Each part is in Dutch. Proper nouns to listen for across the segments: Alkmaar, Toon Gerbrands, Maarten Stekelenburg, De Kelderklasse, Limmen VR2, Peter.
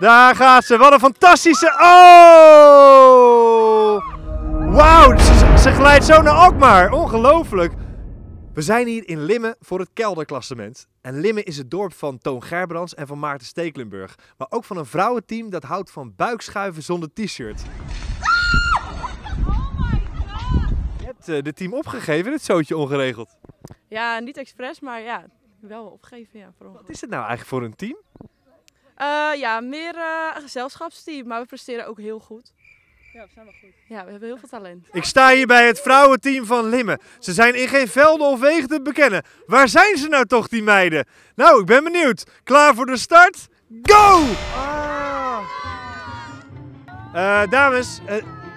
Daar gaat ze. Wat een fantastische... Oh! Wauw, ze glijdt zo naar Alkmaar. Ongelooflijk. We zijn hier in Limmen voor het kelderklassement. En Limmen is het dorp van Toon Gerbrands en van Maarten Stekelenburg. Maar ook van een vrouwenteam dat houdt van buikschuiven zonder t-shirt. Je hebt de team opgegeven, dit zootje ongeregeld. Ja, niet expres, maar ja, wel opgegeven. Ja, wat is het nou eigenlijk voor een team? Ja, meer een gezelschapsteam, maar we presteren ook heel goed. Ja, we zijn wel goed. Ja, we hebben heel veel talent. Ik sta hier bij het vrouwenteam van Limmen. Ze zijn in geen velden of wegen te bekennen. Waar zijn ze nou toch, die meiden? Nou, ik ben benieuwd. Klaar voor de start? Go! Ah.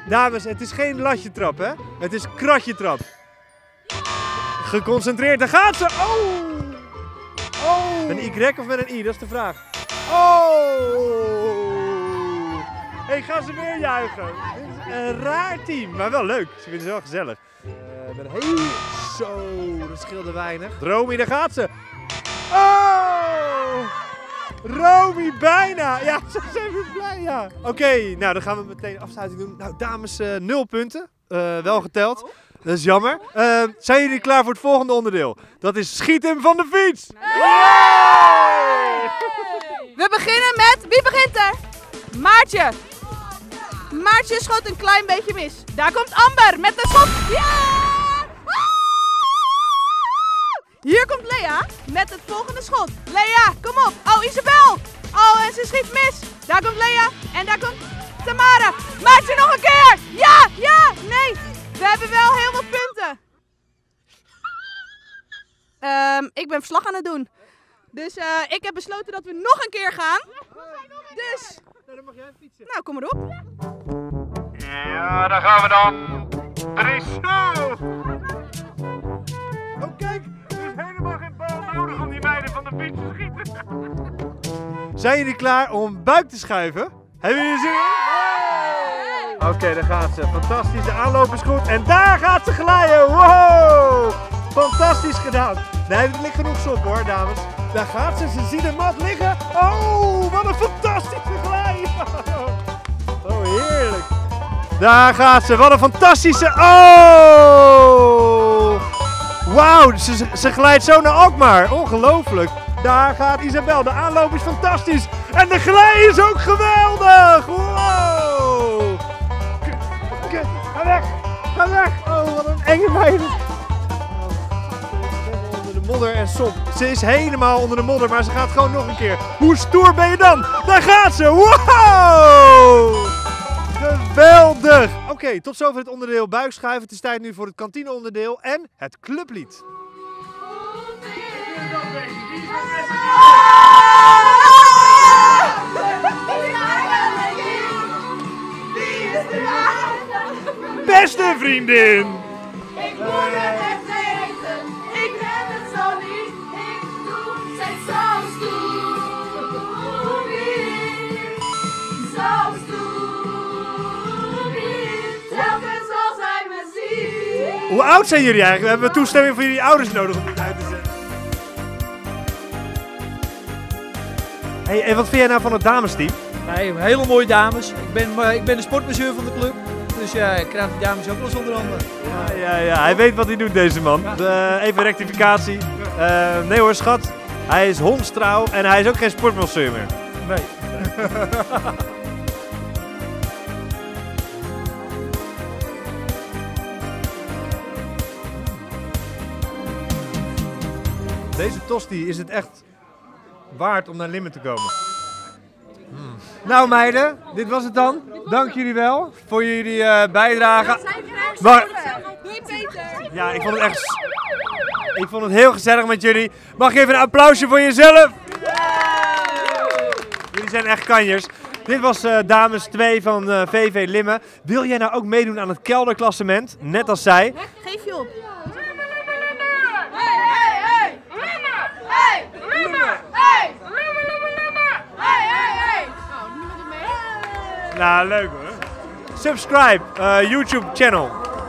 Dames, het is geen latje trap, hè? Het is kratje trap. Geconcentreerd, daar gaat ze! Oh! Oh! Een Y of met een I, dat is de vraag. Oh! Hey, ga ze weer juichen. Dit is een raar team, maar wel leuk. Ze vinden het wel gezellig. Zo, dat scheelde weinig. Romy, daar gaat ze. Oh! Romy, bijna. Ja, ze zijn weer blij, ja. Oké, nou dan gaan we meteen afsluiting doen. Nou, dames, 0 punten. Wel geteld. Dat is jammer. Zijn jullie klaar voor het volgende onderdeel? Dat is schieten van de fiets. We beginnen met, wie begint er? Maartje. Maartje schoot een klein beetje mis. Daar komt Amber met de schot. Ja! Hier komt Lea met het volgende schot. Lea, kom op. Oh, Isabel. Oh, en ze schiet mis. Daar komt Lea en daar komt Tamara. Maartje nog een keer. Ja, ja, nee. We hebben wel heel veel punten. Ik ben verslag aan het doen. Dus ik heb besloten dat we nog een keer gaan. Dus... Nou, dan mag jij fietsen. Nou, kom maar op. Ja, daar gaan we dan. 3, 2. Oh kijk, er is helemaal geen bal nodig om die meiden van de fiets te schieten. Zijn jullie klaar om buik te schuiven? Hebben jullie zin in? Oké, daar gaat ze. Fantastische aanloop is goed. En daar gaat ze glijden. Wow! Fantastisch gedaan. Nee, dat ligt genoeg sop hoor, dames. Daar gaat ze, ze ziet een mat liggen. Oh, wat een fantastische glij. Oh, heerlijk. Daar gaat ze, wat een fantastische... Oh! Wauw, ze glijdt zo naar Alkmaar. Ongelooflijk. Daar gaat Isabel, de aanloop is fantastisch. En de glij is ook geweldig. Wow! Ga weg, ga weg. Oh, wat een enge meiden. Modder en sop. Ze is helemaal onder de modder, maar ze gaat gewoon nog een keer. Hoe stoer ben je dan? Daar gaat ze! Wow! Geweldig! Oké, tot zover het onderdeel buikschuiven. Het is tijd nu voor het kantineonderdeel en het clublied. Beste vriendin! Ik moet het weten. Ik ben het zo niet, ik doe zijn zo stoer niet, zo stoer niet, telkens als hij me ziet. Hoe oud zijn jullie eigenlijk? We hebben toestemming van jullie ouders nodig om dit uit te zetten. Hey, en wat vind jij nou van het damesteam? Nee, hele mooie dames. Ik ben de sportmasseur van de club. Dus ja, ik krijg die dames ook wel eens onder andere. Ja, hij weet wat hij doet, deze man. Even rectificatie. Nee hoor, schat. Hij is hondstrouw en hij is ook geen sportmasseur meer. Nee. Deze tosti is het echt waard om naar Limmen te komen. Nou meiden, dit was het dan. Dank jullie wel voor jullie bijdrage. Maar... Doei Peter. Ja, ik vond het heel gezellig met jullie. Mag je even een applausje voor jezelf? Jullie zijn echt kanjers. Dit was dames 2 van VV Limmen. Wil jij nou ook meedoen aan het kelderklassement? Net als zij. Geef je op. Nou, leuk hoor. Subscribe, YouTube channel.